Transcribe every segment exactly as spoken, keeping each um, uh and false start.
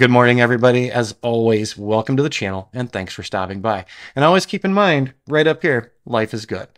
Good morning, everybody. As always, welcome to the channel and thanks for stopping by. And always keep in mind, right up here, life is good.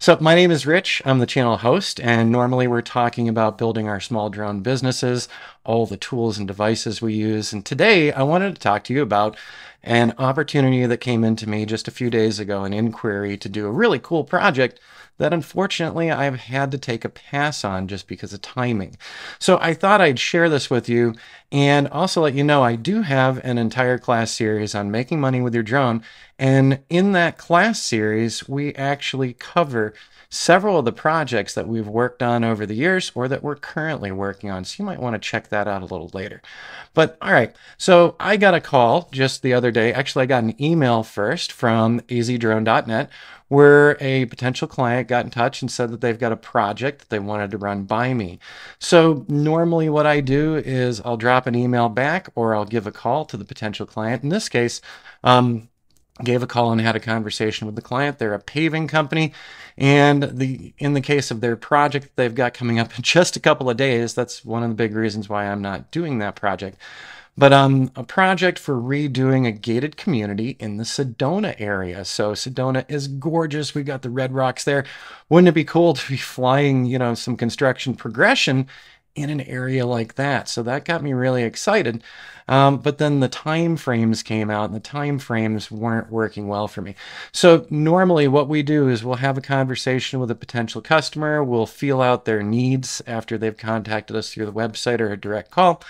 So my name is Rich. I'm the channel host, and normally we're talking about building our small drone businesses, all the tools and devices we use. And today I wanted to talk to you about an opportunity that came into me just a few days ago, an inquiry to do a really cool project that unfortunately I've had to take a pass on just because of timing. So I thought I'd share this with you and also let you know I do have an entire class series on making money with your drone. And in that class series, we actually cover several of the projects that we've worked on over the years or that we're currently working on. So you might want to check that out a little later. But all right, so I got a call just the other day. Actually, I got an email first from A Z drone dot net where a potential client got in touch and said that they've got a project that they wanted to run by me. So normally what I do is I'll drop an email back or I'll give a call to the potential client. In this case, um, gave a call and had a conversation with the client. They're a paving company, and the in the case of their project that they've got coming up in just a couple of days, that's one of the big reasons why I'm not doing that project. But um, a project for redoing a gated community in the Sedona area. So Sedona is gorgeous. We've got the red rocks there. Wouldn't it be cool to be flying, you know, some construction progression in an area like that? So that got me really excited. Um, but then the time frames came out, and the time frames weren't working well for me. So normally what we do is we'll have a conversation with a potential customer. We'll feel out their needs after they've contacted us through the website or a direct call.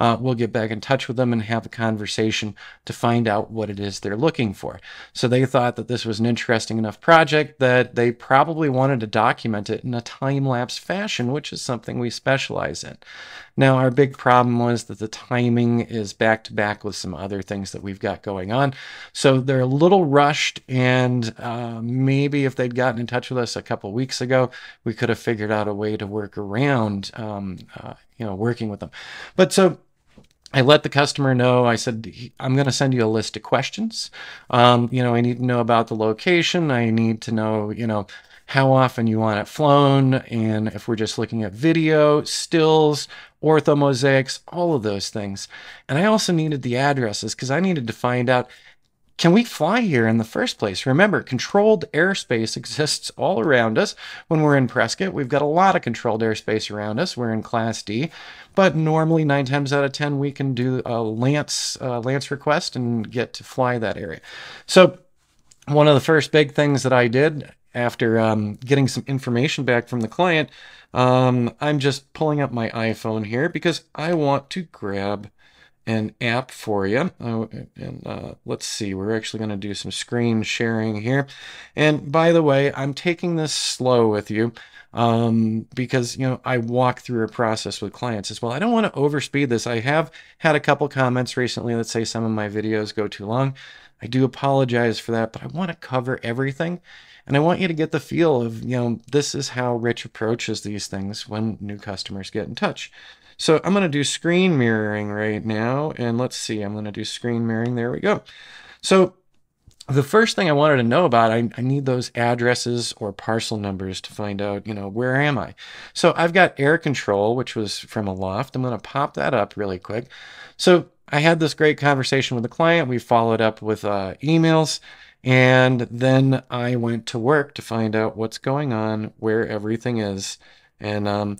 Uh, we'll get back in touch with them and have a conversation to find out what it is they're looking for. So they thought that this was an interesting enough project that they probably wanted to document it in a time-lapse fashion, which is something we specialize in. Now, our big problem was that the timing is back-to-back with some other things that we've got going on. So they're a little rushed, and uh, maybe if they'd gotten in touch with us a couple weeks ago, we could have figured out a way to work around um, uh, you know, working with them. But so I let the customer know. I said, I'm going to send you a list of questions. Um, you know, I need to know about the location. I need to know, you know, how often you want it flown. And if we're just looking at video, stills, ortho mosaics, all of those things. And I also needed the addresses because I needed to find out, can we fly here in the first place? Remember, controlled airspace exists all around us. When we're in Prescott, we've got a lot of controlled airspace around us. We're in Class D, but normally nine times out of ten, we can do a Lance, uh, Lance request and get to fly that area. So one of the first big things that I did after um, getting some information back from the client, um, I'm just pulling up my iPhone here because I want to grab an app for you. Oh, and uh, let's see, we're actually going to do some screen sharing here. And by the way, I'm taking this slow with you um, because, you know, I walk through a process with clients as well. I don't want to overspeed this. I have had a couple comments recently that say some of my videos go too long. I do apologize for that, but I want to cover everything. And I want you to get the feel of, you know, this is how Rich approaches these things when new customers get in touch. So I'm going to do screen mirroring right now, and let's see, I'm going to do screen mirroring. There we go. So the first thing I wanted to know about, I, I need those addresses or parcel numbers to find out, you know, where am I? So I've got Air Control, which was from Aloft. I'm going to pop that up really quick. So I had this great conversation with the client. We followed up with uh, emails, and then I went to work to find out what's going on, where everything is. And, um,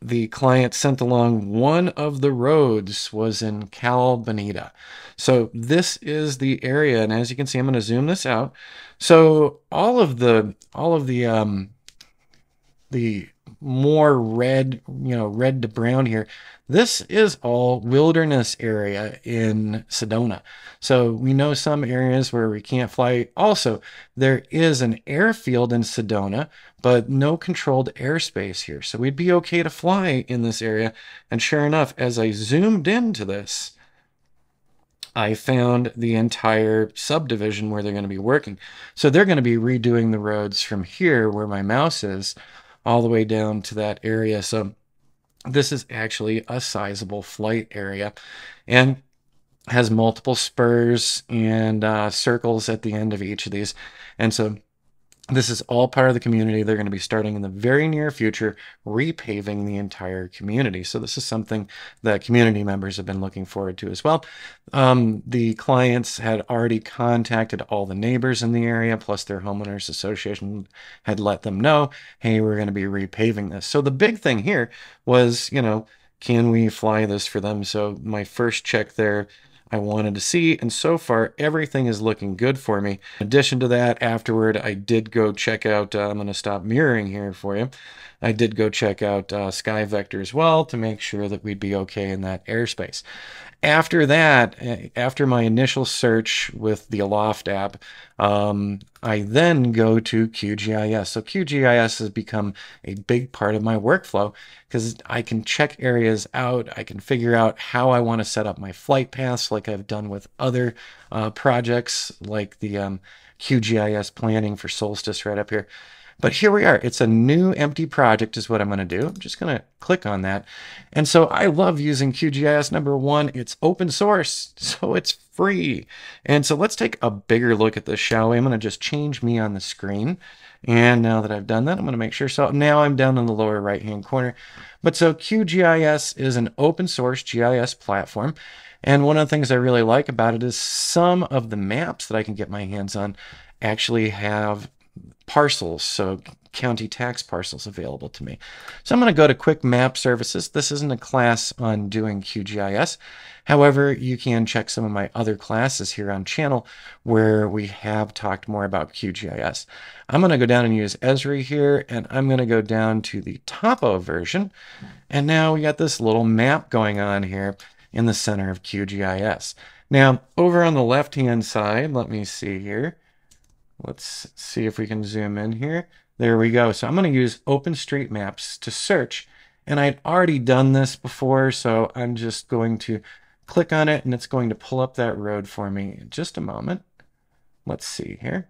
the client sent along one of the roads was in Calbanita. So this is the area, and as you can see, I'm going to zoom this out. So all of the all of the um, the more red, you know, red to brown here, this is all wilderness area in Sedona. So we know some areas where we can't fly. Also, there is an airfield in Sedona, but no controlled airspace here. So we'd be okay to fly in this area. And sure enough, as I zoomed into this, I found the entire subdivision where they're going to be working. So they're going to be redoing the roads from here where my mouse is all the way down to that area. So this is actually a sizable flight area and has multiple spurs and uh, circles at the end of each of these. And so This is all part of the community. They're going to be starting in the very near future, repaving the entire community. So this is something that community members have been looking forward to as well. Um, the clients had already contacted all the neighbors in the area, plus their homeowners association had let them know, hey, we're going to be repaving this. So the big thing here was, you know, can we fly this for them? So my first check there, I wanted to see, and so far everything is looking good for me. In addition to that, afterward I did go check out, uh, I'm going to stop mirroring here for you, I did go check out uh, Sky Vector as well to make sure that we'd be okay in that airspace. After that, after my initial search with the Aloft app, um, I then go to Q G I S. So Q G I S has become a big part of my workflow because I can check areas out. I can figure out how I want to set up my flight paths like I've done with other uh, projects like the um, Q G I S planning for Solstice right up here. But here we are. It's a new empty project is what I'm going to do. I'm just going to click on that. And so I love using Q G I S. Number one, it's open source, so it's free. And so let's take a bigger look at this, shall we? I'm going to just change me on the screen. And now that I've done that, I'm going to make sure. So now I'm down in the lower right-hand corner. But so Q G I S is an open source G I S platform. And one of the things I really like about it is some of the maps that I can get my hands on actually have parcels, so county tax parcels available to me. So I'm going to go to Quick Map Services. This isn't a class on doing Q G I S. However, you can check some of my other classes here on channel where we have talked more about Q G I S. I'm going to go down and use Esri here, and I'm going to go down to the topo version. And now we got this little map going on here in the center of Q G I S. Now, over on the left-hand side, let me see here. Let's see if we can zoom in here. There we go. So I'm going to use OpenStreetMaps to search. And I'd already done this before, so I'm just going to click on it, and it's going to pull up that road for me in just a moment. Let's see here.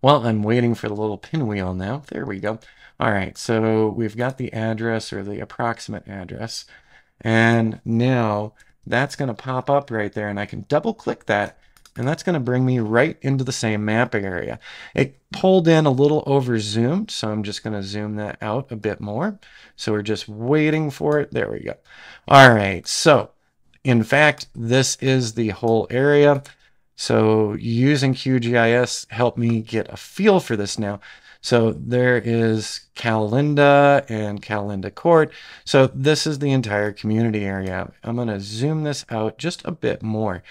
Well, I'm waiting for the little pinwheel now. There we go. All right, so we've got the address or the approximate address. And now that's going to pop up right there, and I can double-click that. And that's going to bring me right into the same mapping area. It pulled in a little over zoomed, so I'm just going to zoom that out a bit more. So we're just waiting for it. There we go. All right. So in fact, this is the whole area. So using Q G I S helped me get a feel for this now. So there is Calinda and Calinda Court. So this is the entire community area. I'm going to zoom this out just a bit more.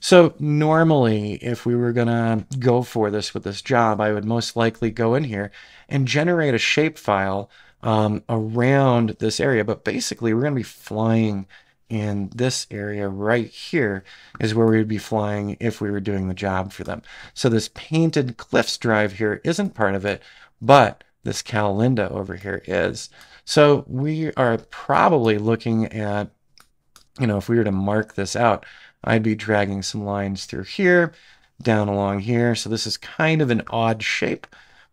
So normally, if we were going to go for this with this job, I would most likely go in here and generate a shapefile um, around this area. But basically, we're going to be flying in this area right here is where we would be flying if we were doing the job for them. So this Painted Cliffs Drive here isn't part of it, but this Calinda over here is. So we are probably looking at, you know, if we were to mark this out, I'd be dragging some lines through here, down along here. So this is kind of an odd shape,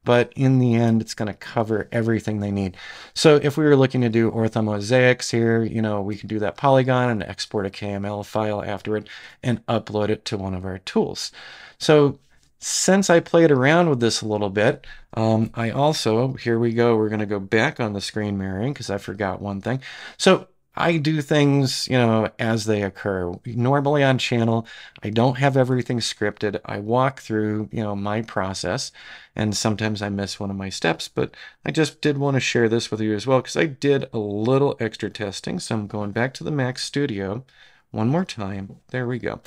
but in the end, it's going to cover everything they need. So if we were looking to do orthomosaics here, you know, we could do that polygon and export a K M L file afterward and upload it to one of our tools. So since I played around with this a little bit, um, I also, here we go, we're going to go back on the screen mirroring because I forgot one thing. So I do things, you know, as they occur. Normally on channel, I don't have everything scripted. I walk through, you know, my process, and sometimes I miss one of my steps, but I just did want to share this with you as well because I did a little extra testing. So I'm going back to the Mac Studio one more time. There we go.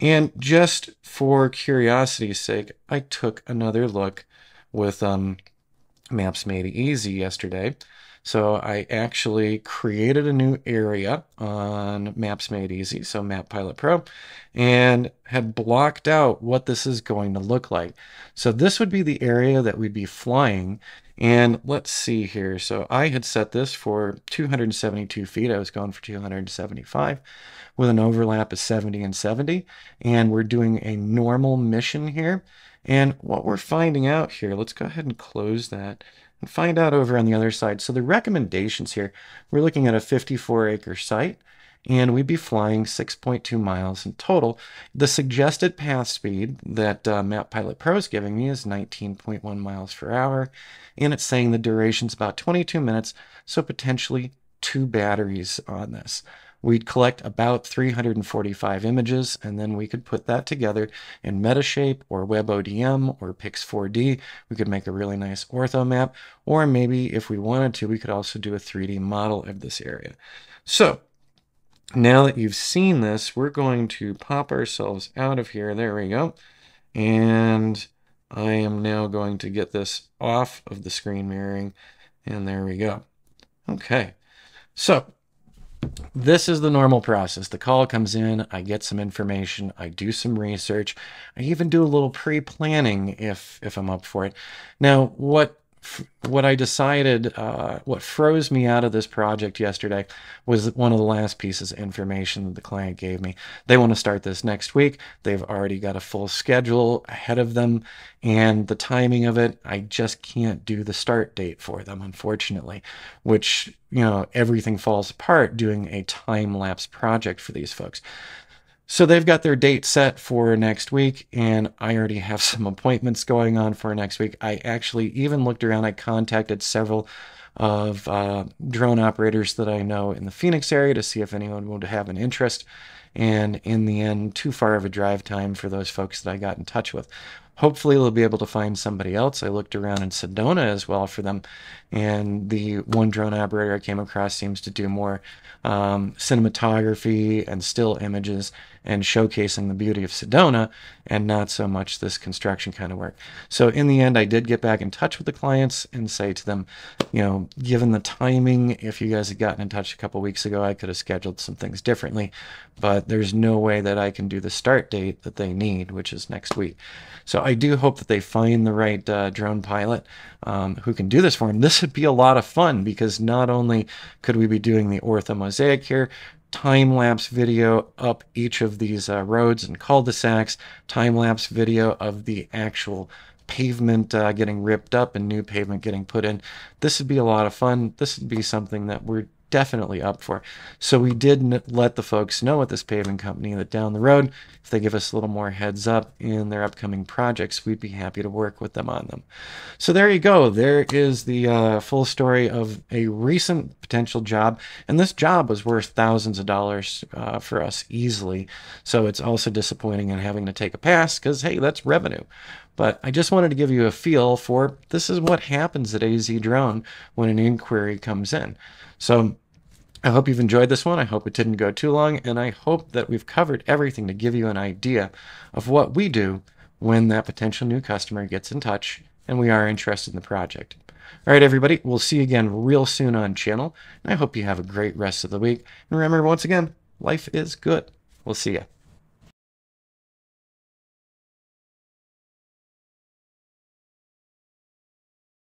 And just for curiosity's sake, I took another look with um, Maps Made Easy yesterday. So I actually created a new area on Maps Made Easy, so Map Pilot Pro, and had blocked out what this is going to look like. So this would be the area that we'd be flying. And let's see here. So I had set this for two hundred seventy-two feet. I was going for two hundred seventy-five with an overlap of seventy and seventy. And we're doing a normal mission here. And what we're finding out here, let's go ahead and close that and find out over on the other side. So the recommendations here, we're looking at a fifty-four acre site, and we'd be flying six point two miles in total. The suggested path speed that uh, Map Pilot Pro is giving me is nineteen point one miles per hour, and it's saying the duration's about twenty-two minutes, so potentially two batteries on this. We'd collect about three hundred forty-five images, and then we could put that together in Metashape or WebODM or Pix four D. We could make a really nice ortho map, or maybe if we wanted to, we could also do a three D model of this area. So now that you've seen this, we're going to pop ourselves out of here. There we go. And I am now going to get this off of the screen mirroring, and there we go. Okay, so this is the normal process. The call comes in, I get some information, I do some research, I even do a little pre-planning if if I'm up for it. Now, what what I decided, uh, what froze me out of this project yesterday was one of the last pieces of information that the client gave me. They want to start this next week. They've already got a full schedule ahead of them, and the timing of it, I just can't do the start date for them, unfortunately, which, you know, everything falls apart doing a time-lapse project for these folks. So they've got their date set for next week, and I already have some appointments going on for next week. I actually even looked around. I contacted several of uh, drone operators that I know in the Phoenix area to see if anyone would have an interest. And in the end, too far of a drive time for those folks that I got in touch with. Hopefully they'll be able to find somebody else. I looked around in Sedona as well for them, and the one drone operator I came across seems to do more um, cinematography and still images and showcasing the beauty of Sedona, and not so much this construction kind of work. So in the end, I did get back in touch with the clients and say to them, you know, given the timing, if you guys had gotten in touch a couple weeks ago, I could have scheduled some things differently, but there's no way that I can do the start date that they need, which is next week. So I do hope that they find the right uh, drone pilot um, who can do this for them. This would be a lot of fun, because not only could we be doing the ortho mosaic here, time-lapse video up each of these uh, roads and cul-de-sacs, time-lapse video of the actual pavement uh, getting ripped up and new pavement getting put in. This would be a lot of fun. This would be something that we're definitely up for. So we did let the folks know at this paving company that down the road, if they give us a little more heads up in their upcoming projects, we'd be happy to work with them on them. So there you go. There is the uh, full story of a recent potential job. And this job was worth thousands of dollars uh, for us easily. So it's also disappointing in having to take a pass, because, hey, that's revenue. But I just wanted to give you a feel for this is what happens at A Z Drone when an inquiry comes in. So I hope you've enjoyed this one. I hope it didn't go too long. And I hope that we've covered everything to give you an idea of what we do when that potential new customer gets in touch and we are interested in the project. All right, everybody, we'll see you again real soon on channel. And I hope you have a great rest of the week. And remember, once again, life is good. We'll see you.